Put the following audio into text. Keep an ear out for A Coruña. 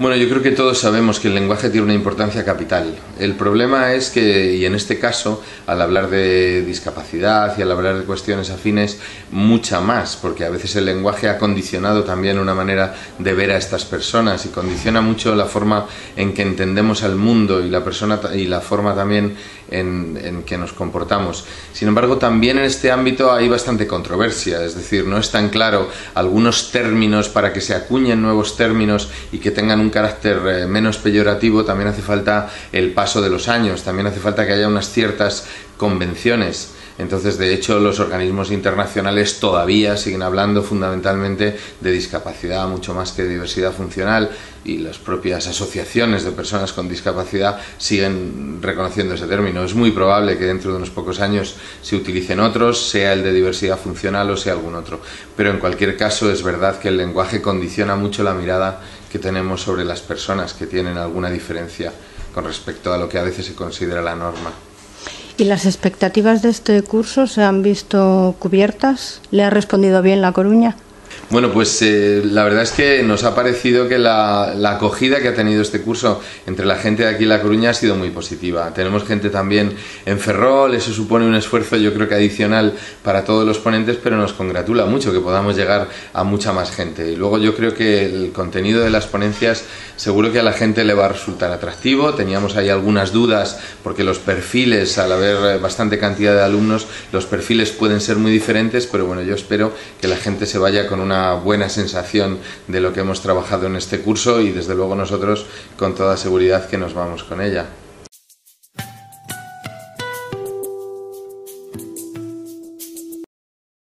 Bueno, yo creo que todos sabemos que el lenguaje tiene una importancia capital. El problema es que, y en este caso, al hablar de discapacidad y al hablar de cuestiones afines, mucha más, porque a veces el lenguaje ha condicionado también una manera de ver a estas personas y condiciona mucho la forma en que entendemos al mundo y la persona y la forma también en que nos comportamos. Sin embargo, también en este ámbito hay bastante controversia, es decir, no es tan claro algunos términos para que se acuñen nuevos términos y que tengan un carácter menos peyorativo. También hace falta el paso de los años, también hace falta que haya unas ciertas convenciones. Entonces, de hecho, los organismos internacionales todavía siguen hablando fundamentalmente de discapacidad, mucho más que de diversidad funcional, y las propias asociaciones de personas con discapacidad siguen reconociendo ese término. Es muy probable que dentro de unos pocos años se utilicen otros, sea el de diversidad funcional o sea algún otro. Pero en cualquier caso, es verdad que el lenguaje condiciona mucho la mirada que tenemos sobre las personas que tienen alguna diferencia con respecto a lo que a veces se considera la norma. ¿Y las expectativas de este curso se han visto cubiertas? ¿Le ha respondido bien La Coruña? Bueno, pues la verdad es que nos ha parecido que la acogida que ha tenido este curso entre la gente de aquí en La Coruña ha sido muy positiva. Tenemos gente también en Ferrol, eso supone un esfuerzo yo creo que adicional para todos los ponentes, pero nos congratula mucho que podamos llegar a mucha más gente. Y luego yo creo que el contenido de las ponencias seguro que a la gente le va a resultar atractivo. Teníamos ahí algunas dudas porque los perfiles, al haber bastante cantidad de alumnos, los perfiles pueden ser muy diferentes, pero bueno, yo espero que la gente se vaya con una buena sensación de lo que hemos trabajado en este curso y desde luego nosotros con toda seguridad que nos vamos con ella.